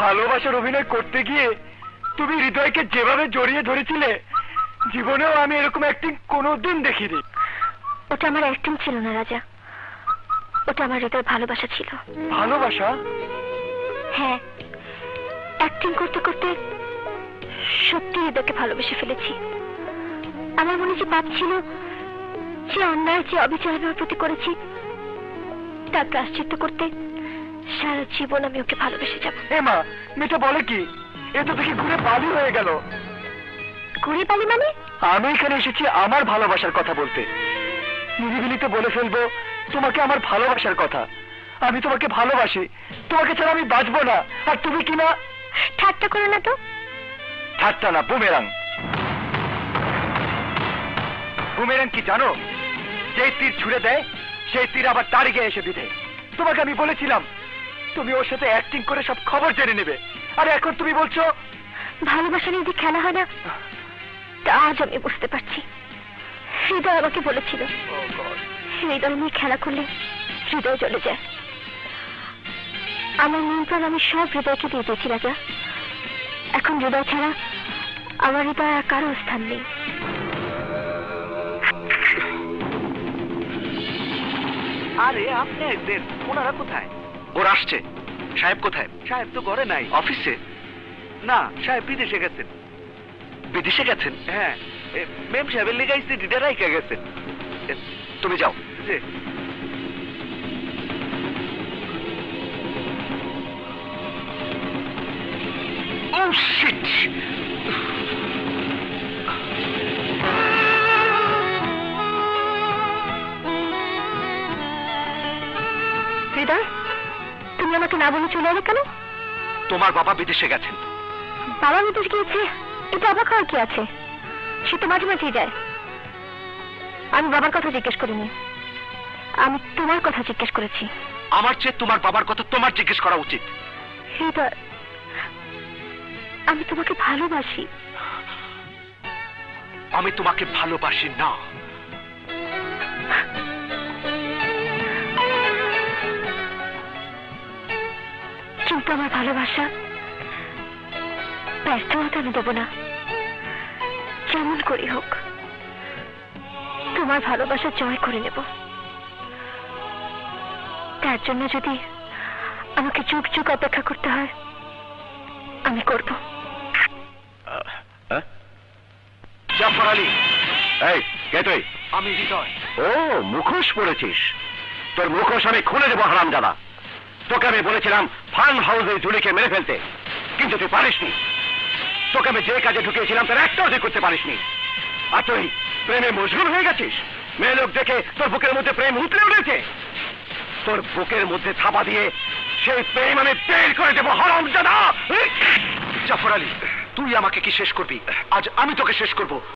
ভালোবাসার অভিনয় করতে গিয়ে তুমি হৃদয়কে যেভাবে জড়িয়ে ধরেছিলে জীবনেও আমি এরকম অ্যাক্টিং কোনোদিন দেখিনি। ওটা আমার অ্যাক্টিং ছিল না রাজা, ওটা আমার হৃদয়ের ভালোবাসা ছিল। ভালোবাসা? হ্যাঁ, অ্যাক্টিং করতে করতে সত্যি হৃদয়কে ভালোবেসে ফেলেছি। আমার মনে যে পাপ ছিল, যে অন্যায়, যে অবিচার আমার প্রতি করেছি তার প্রায়শ্চিত্ত করতে সারা জীবন আমি ওকে ভালোবেসে যাব। এমা, মেয়েটা বলে কি? এ তো দেখি ঘুরে পালি হয়ে গেল। ঘুরে পালি মানে? আমি এখানে এসেছি আমার ভালোবাসার কথা বলতে। নিরিবিলিতে বলে ফেলবো তোমাকে আমার ভালোবাসার কথা। আমি তোমাকে ভালোবাসি, তোমাকে ছাড়া আমি বাঁচবো না। আর তুমি কি না ঠাট্টা করো না তো। ঠাট্টা না, বুমেরাং। বুমেরাং কি জানো? যে তীর ছুড়ে দেয় সেই তীর আবার তার গায়ে এসে বিঁধে। তোমাকে আমি বলেছিলাম তুমি ওর সাথে অ্যাক্টিং করে সব খবর জেনে নেবে, আর এখন তুমি বলছো ভালোবাসা নিয়ে যে খেলা হয় না তা আজ আমি বুঝতে পারছি। হৃদয় আমাকে বলেছিল হৃদয় নিয়ে খেলা করলে হৃদয় চলে যায়। আমার নিয়ন্ত্রণ আমি সব হৃদয়কে দিয়ে দিয়েছি রাজা। এখন হৃদয় ছাড়া আমার হৃদয় আর কারো স্থান নেই। আরে আপনি একদিন, ওনারা কোথায়? ওরা আসছে। সাহেব কোথায়? সাহেব তো ঘরে নাই, অফিসে। না, সাহেব বিদেশে গেছেন। বিদেশে গেছেন? হ্যাঁ, মেম সাহেবের লেগে সিটিটা রাইখা গেছেন। তুমি যাও। জি। Oh shit! হৃদয়, তুমি আমাকে না বলে চলে এলে কেন? তোমার বাবা বিদেশে গেছেন। বাবা বিদেশ গিয়েছে? এটা অবাক হওয়ার কি আছে? সে তো মাঝে মাঝেই যায়। আমি বাবার কথা জিজ্ঞেস করিনি, আমি তোমার কথা জিজ্ঞেস করেছি। আমার চেয়ে তোমার বাবার কথা তোমার জিজ্ঞেস করা উচিত। হৃদয়, আমি তোমাকে ভালোবাসি। আমি তোমাকে ভালোবাসি না। কিন্তু আমার ভালোবাসা ব্যর্থ হতে আমি দেব না। যেমন করি হোক তোমার ভালোবাসা জয় করে নেব। তার জন্য যদি আমাকে যুগ যুগ অপেক্ষা করতে হয় আমি করব। জাফর আলী। এই কে তুই? আমি হৃদয়। ও, মুখোশ পড়েছিস? তোর মুখোশ আমি খুলে দেবো হারামজাদা। তোকে আমি বলেছিলাম ফান হাউসে জুলিকে মেরে ফেলতে, কিন্তু তুই পারিসনি। তোকে আমি যে কাজে ঢুকিয়েছিলাম তার একটাও তুই করতে পারিসনি। আর তুই প্রেমে মশগুল হয়ে গেছিস। মেয়ে লোক দেখে তোর বুকের মধ্যে প্রেম উতলে উঠেছে। তোর বুকের মধ্যে থাপা দিয়ে সেই প্রেম আমি বের করে দেবো হারামজাদা। জাফর আলী, তুই আমাকে কি শেষ করবি? আজ আমি তোকে শেষ করব।